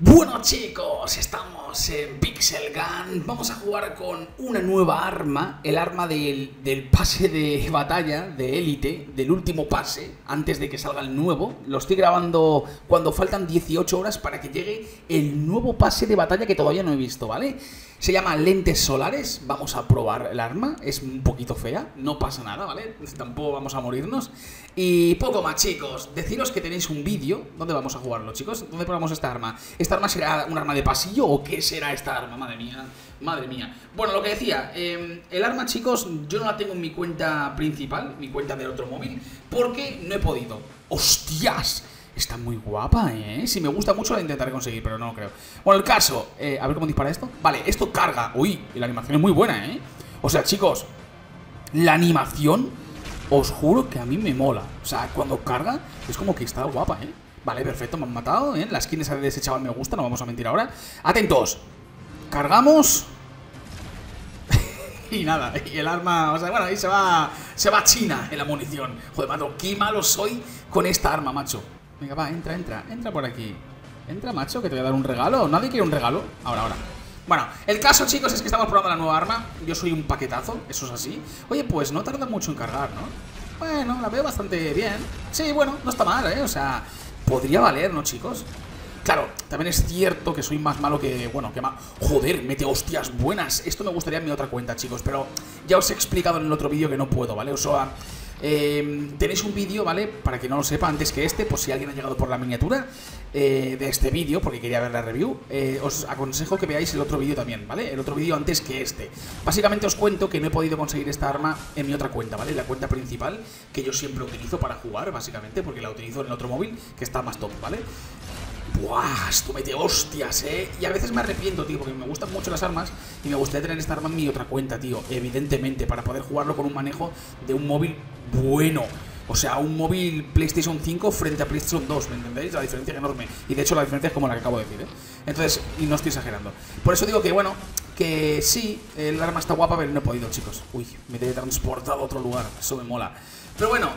Bueno chicos, estamos en Pixel Gun. Vamos a jugar con una nueva arma. El arma del pase de batalla de élite, del último pase, antes de que salga el nuevo. Lo estoy grabando cuando faltan 18 horas para que llegue el nuevo pase de batalla que todavía no he visto, ¿vale? Se llama Lentes Solares. Vamos a probar el arma. Es un poquito fea, no pasa nada, ¿vale? Tampoco vamos a morirnos. Y poco más chicos, deciros que tenéis un vídeo. ¿Dónde vamos a jugarlo chicos? ¿Dónde probamos esta arma? ¿Esta arma será un arma de pasillo o qué será esta arma? Madre mía, madre mía. Bueno, lo que decía, el arma chicos, yo no la tengo en mi cuenta principal, mi cuenta del otro móvil, porque no he podido. ¡Hostias! Está muy guapa, ¿eh? Si me gusta mucho la intentaré conseguir, pero no lo creo. Bueno, el caso, a ver cómo dispara esto. Vale, esto carga. Uy, la animación es muy buena, ¿eh? O sea, chicos, la animación, os juro que a mí me mola. O sea, cuando carga es como que está guapa, ¿eh? Vale, perfecto, me han matado, ¿eh? La skin esa de ese chaval me gusta, no vamos a mentir ahora. Atentos. Cargamos. Y nada, y el arma, o sea, bueno, ahí se va a China en la munición. Joder, macho, qué malo soy con esta arma, macho. Venga, va, entra por aquí. Entra, macho, que te voy a dar un regalo. Nadie quiere un regalo, ahora. Bueno, el caso, chicos, es que estamos probando la nueva arma. Yo soy un paquetazo, eso es así. Oye, pues no tarda mucho en cargar, ¿no? Bueno, la veo bastante bien. Sí, bueno, no está mal, ¿eh? O sea, podría valer, ¿no, chicos? Claro, también es cierto que soy más malo que... Bueno, que más... Joder, mete hostias buenas. Esto me gustaría en mi otra cuenta, chicos. Pero ya os he explicado en el otro vídeo que no puedo, ¿vale? O sea... tenéis un vídeo, ¿vale? Para que no lo sepa antes que este, por si alguien ha llegado por la miniatura de este vídeo, porque quería ver la review. Os aconsejo que veáis el otro vídeo también, ¿vale? El otro vídeo antes que este. Básicamente os cuento que no he podido conseguir esta arma en mi otra cuenta, ¿vale? La cuenta principal que yo siempre utilizo para jugar, básicamente, porque la utilizo en el otro móvil, que está más top, ¿vale? ¡Buah! Esto mete hostias, ¿eh? Y a veces me arrepiento, tío, porque me gustan mucho las armas y me gustaría tener esta arma en mi otra cuenta, tío. Evidentemente, para poder jugarlo con un manejo de un móvil bueno. O sea, un móvil PlayStation 5 frente a PlayStation 2, ¿me entendéis? La diferencia es enorme. Y de hecho la diferencia es como la que acabo de decir, ¿eh? Entonces, y no estoy exagerando. Por eso digo que, bueno, que sí, el arma está guapa, pero no he podido, chicos. Uy, me he transportado a otro lugar, eso me mola. Pero bueno,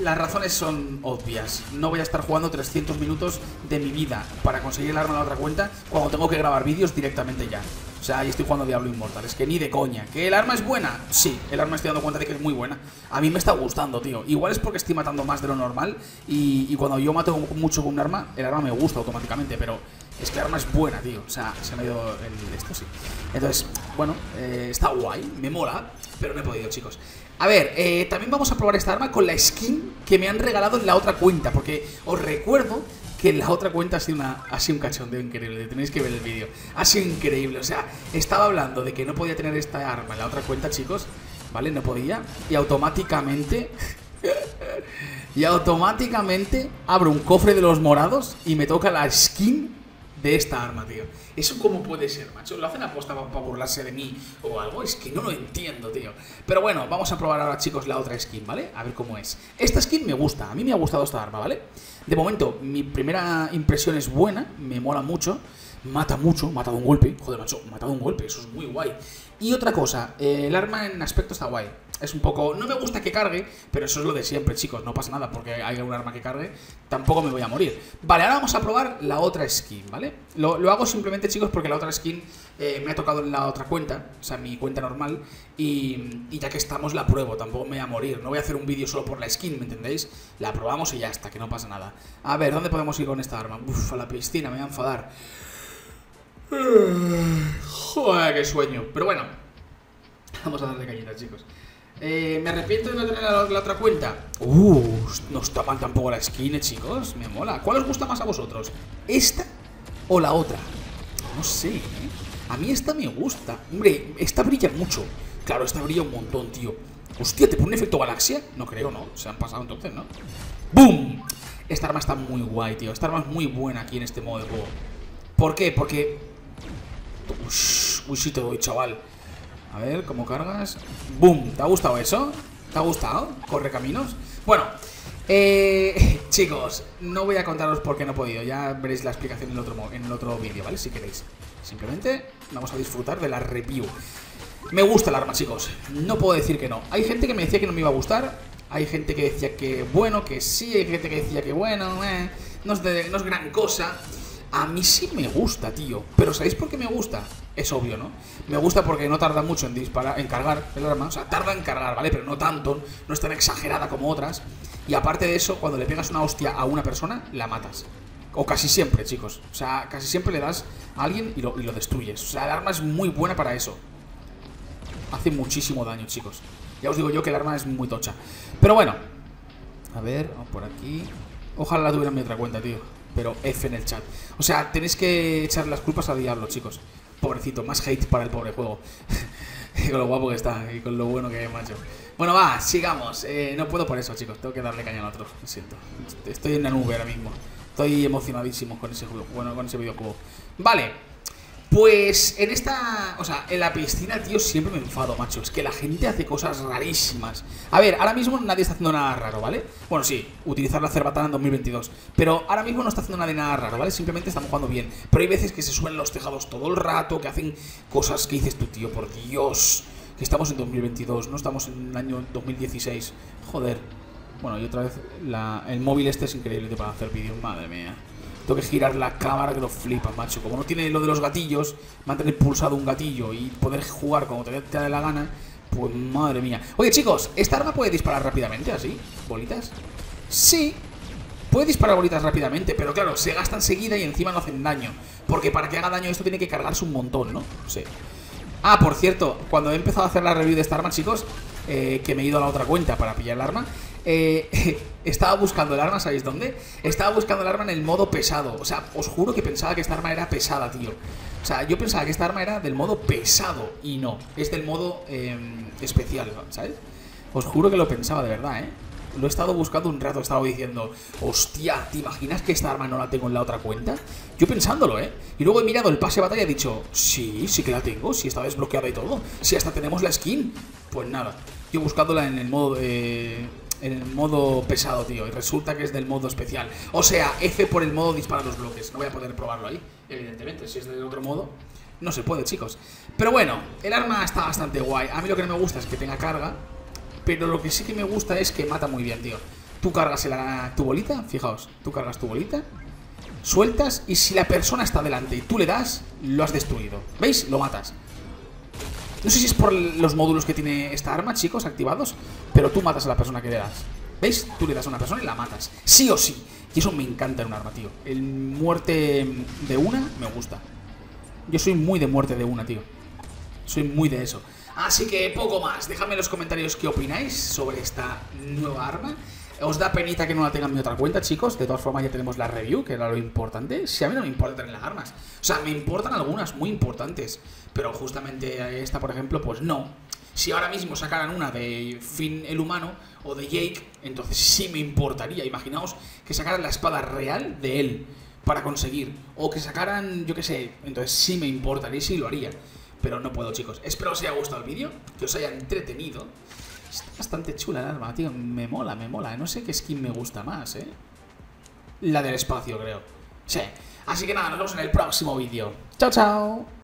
las razones son obvias. No voy a estar jugando 300 minutos de mi vida para conseguir el arma en la otra cuenta cuando tengo que grabar vídeos directamente ya. O sea, y estoy jugando Diablo Inmortal. Es que ni de coña. ¿Que el arma es buena? Sí, el arma estoy dando cuenta de que es muy buena. A mí me está gustando, tío. Igual es porque estoy matando más de lo normal. Y cuando yo mato mucho con un arma, el arma me gusta automáticamente. Pero es que el arma es buena, tío. O sea, se me ha ido el esto, sí. Entonces, bueno, está guay. Me mola, pero no he podido, chicos. A ver, también vamos a probar esta arma con la skin que me han regalado en la otra cuenta, porque os recuerdo que en la otra cuenta ha sido un cachondeo increíble. Tenéis que ver el vídeo. Ha sido increíble. O sea, estaba hablando de que no podía tener esta arma en la otra cuenta, chicos, ¿vale? No podía. Y automáticamente... abro un cofre de los morados y me toca la skin de esta arma, tío. ¿Eso cómo puede ser, macho? ¿Lo hacen aposta para burlarse de mí o algo? Es que no lo entiendo, tío. Pero bueno, vamos a probar ahora, chicos, la otra skin, ¿vale? A ver cómo es. Esta skin me gusta. A mí me ha gustado esta arma, ¿vale? De momento, mi primera impresión es buena. Me mola mucho. Mata mucho. Mata de un golpe. Joder, macho. Mata de un golpe. Eso es muy guay. Y otra cosa. El arma en aspecto está guay. Es un poco... No me gusta que cargue, pero eso es lo de siempre, chicos. No pasa nada porque hay un arma que cargue. Tampoco me voy a morir. Vale, ahora vamos a probar la otra skin, ¿vale? Lo hago simplemente, chicos, porque la otra skin me ha tocado en la otra cuenta. O sea, mi cuenta normal. Y ya que estamos, la pruebo. Tampoco me voy a morir. No voy a hacer un vídeo solo por la skin, ¿me entendéis? La probamos y ya está, que no pasa nada. A ver, ¿dónde podemos ir con esta arma? Uf, a la piscina, me voy a enfadar. Joder, qué sueño. Pero bueno, vamos a darle cañita, chicos. Me arrepiento de no tener la otra cuenta. No está mal tampoco la skin, chicos. Me mola. ¿Cuál os gusta más a vosotros? ¿Esta o la otra? No sé, ¿eh? A mí esta me gusta. Hombre, esta brilla mucho. Claro, esta brilla un montón, tío. Hostia, ¿te pone un efecto galaxia? No creo, ¿no? Se han pasado entonces, ¿no? ¡Bum! Esta arma está muy guay, tío. Esta arma es muy buena aquí en este modo de juego. ¿Por qué? Porque... Uy, sí te doy, chaval. A ver, ¿cómo cargas? ¡Bum! ¿Te ha gustado eso? ¿Te ha gustado? ¿Corre caminos? Bueno, chicos, no voy a contaros por qué no he podido. Ya veréis la explicación en el otro vídeo, ¿vale? Si queréis. Simplemente vamos a disfrutar de la review. Me gusta el arma, chicos. No puedo decir que no. Hay gente que me decía que no me iba a gustar. Hay gente que decía que bueno, que sí. Hay gente que decía que bueno, no es gran cosa. A mí sí me gusta, tío. Pero ¿sabéis por qué me gusta? Es obvio, ¿no? Me gusta porque no tarda mucho en disparar, en cargar el arma. O sea, tarda en cargar, ¿vale? Pero no tanto, no es tan exagerada como otras. Y aparte de eso, cuando le pegas una hostia a una persona, la matas. O casi siempre, chicos. O sea, casi siempre le das a alguien y lo destruyes. O sea, el arma es muy buena para eso. Hace muchísimo daño, chicos. Ya os digo yo que el arma es muy tocha. Pero bueno. A ver, vamos por aquí. Ojalá la tuviera en mi otra cuenta, tío. Pero F en el chat. O sea, tenéis que echar las culpas a Diablo, chicos. Pobrecito, más hate para el pobre juego. Con lo guapo que está y con lo bueno que es, macho. Bueno, va, sigamos. No puedo por eso, chicos. Tengo que darle caña al otro. Lo siento. Estoy en la nube ahora mismo. Estoy emocionadísimo con ese juego. Bueno, con ese videojuego. Vale. Pues en esta... O sea, en la piscina, tío, siempre me enfado, macho. Es que la gente hace cosas rarísimas. A ver, ahora mismo nadie está haciendo nada raro, ¿vale? Bueno, sí, utilizar la cerbatana en 2022. Pero ahora mismo no está haciendo nadie nada raro, ¿vale? Simplemente estamos jugando bien. Pero hay veces que se suben los tejados todo el rato, que hacen cosas que dices tú, tío, por Dios. Que estamos en 2022, no estamos en el año 2016. Joder. Bueno, y otra vez el móvil este es increíble para hacer vídeos, madre mía. Tengo que girar la cámara que lo flipas, macho. Como no tiene lo de los gatillos, mantener pulsado un gatillo y poder jugar como te dé la gana, pues madre mía. Oye, chicos, ¿esta arma puede disparar rápidamente así? ¿Bolitas? Sí, puede disparar bolitas rápidamente, pero claro, se gasta enseguida y encima no hacen daño. Porque para que haga daño esto tiene que cargarse un montón, ¿no? Sí. Ah, por cierto, cuando he empezado a hacer la review de esta arma, chicos, que me he ido a la otra cuenta para pillar el arma, estaba buscando el arma, ¿sabéis dónde? Estaba buscando el arma en el modo pesado. O sea, os juro que pensaba que esta arma era pesada, tío. O sea, yo pensaba que esta arma era del modo pesado. Y no, es del modo especial, ¿sabes? Os juro que lo pensaba de verdad, ¿eh? Lo he estado buscando un rato, he estado diciendo, hostia, ¿te imaginas que esta arma no la tengo en la otra cuenta? Yo pensándolo, ¿eh? Y luego he mirado el pase de batalla y he dicho, sí, sí que la tengo, sí está desbloqueada y todo. Sí, hasta tenemos la skin. Pues nada, yo buscándola en el modo... en el modo pesado, tío. Y resulta que es del modo especial. O sea, F por el modo dispara los bloques. No voy a poder probarlo ahí, evidentemente. Si es del otro modo, no se puede, chicos. Pero bueno, el arma está bastante guay. A mí lo que no me gusta es que tenga carga. Pero lo que sí que me gusta es que mata muy bien, tío. Tú cargas tu bolita. Fijaos, tú cargas tu bolita, sueltas, y si la persona está delante y tú le das, lo has destruido. ¿Veis? Lo matas. No sé si es por los módulos que tiene esta arma, chicos, activados, pero tú matas a la persona que le das. ¿Veis? Tú le das a una persona y la matas. Sí o sí. Y eso me encanta en un arma, tío. El muerte de una me gusta. Yo soy muy de muerte de una, tío. Soy muy de eso. Así que poco más. Dejadme en los comentarios qué opináis sobre esta nueva arma. ¿Os da penita que no la tengan en mi otra cuenta, chicos? De todas formas, ya tenemos la review, que era lo importante. Si a mí no me importan tener las armas. O sea, me importan algunas muy importantes. Pero justamente esta, por ejemplo, pues no. Si ahora mismo sacaran una de Finn el humano o de Jake, entonces sí me importaría. Imaginaos que sacaran la espada real de él para conseguir. O que sacaran, yo qué sé, entonces sí me importaría y sí lo haría. Pero no puedo, chicos. Espero os haya gustado el vídeo, que os haya entretenido. Está bastante chula el arma, tío. Me mola, me mola. No sé qué skin me gusta más, ¿eh? La del espacio, creo. Sí. Así que nada, nos vemos en el próximo vídeo. Chao, chao.